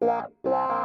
Blah, blah, blah.